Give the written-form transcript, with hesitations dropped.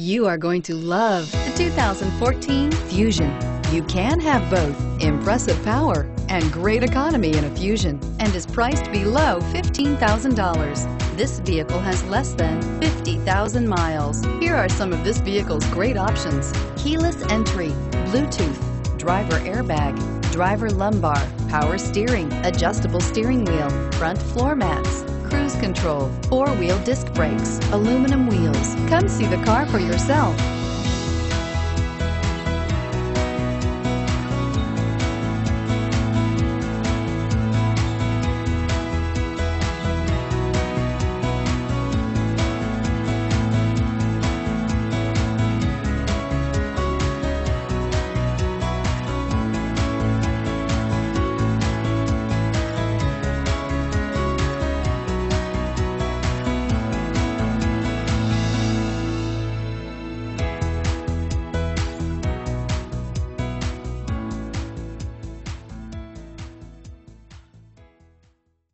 You are going to love the 2014 Fusion. You can have both impressive power and great economy in a Fusion, and is priced below $15,000. This vehicle has less than 50,000 miles. Here are some of this vehicle's great options: keyless entry, Bluetooth, driver airbag, driver lumbar, power steering, adjustable steering wheel, front floor mats, cruise control, four-wheel disc brakes, aluminum wheels. Come see the car for yourself.